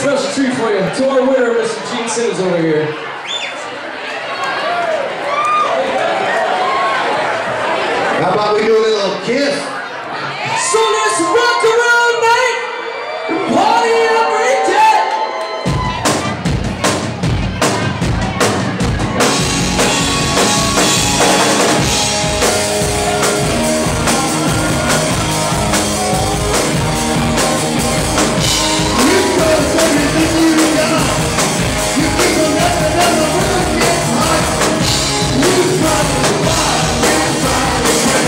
special treat for you. To our winner, Mr. Gene Simmons over here. How about we do a little Kiss? So let's rock around, mate! Party up, ain't it? You chose everything you got. You keep on nothing and the world gets hot. You try to survive, you try to break.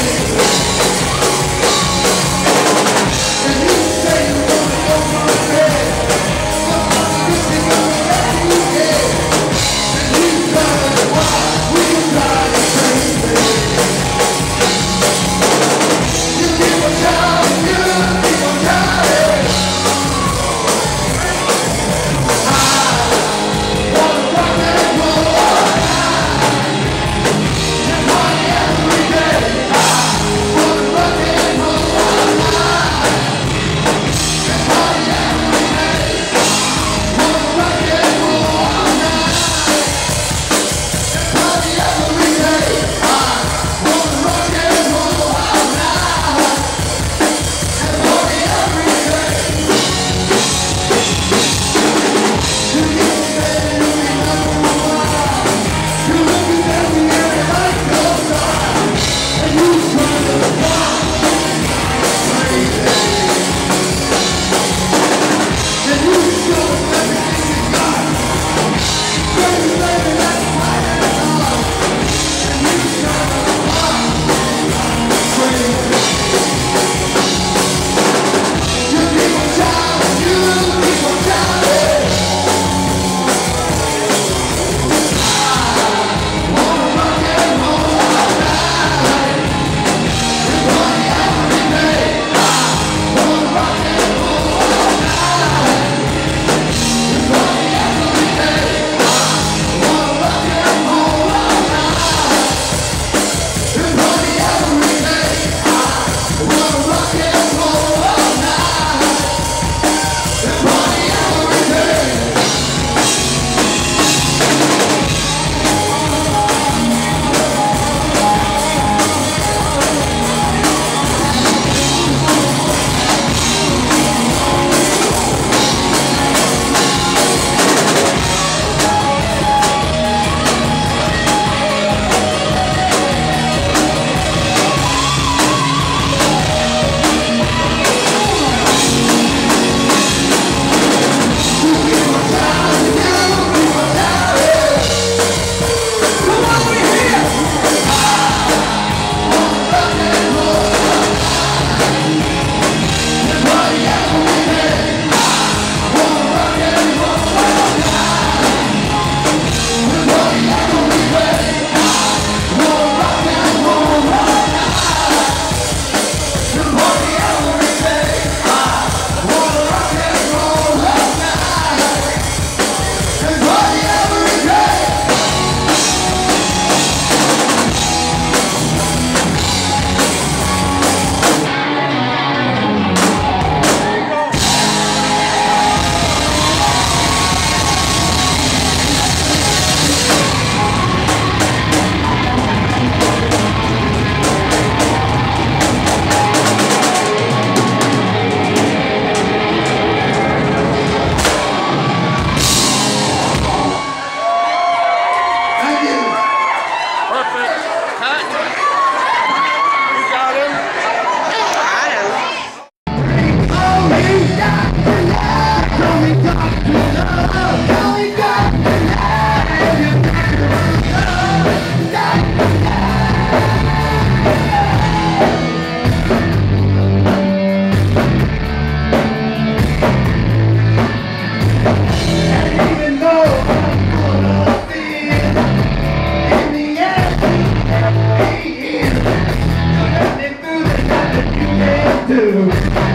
Dude.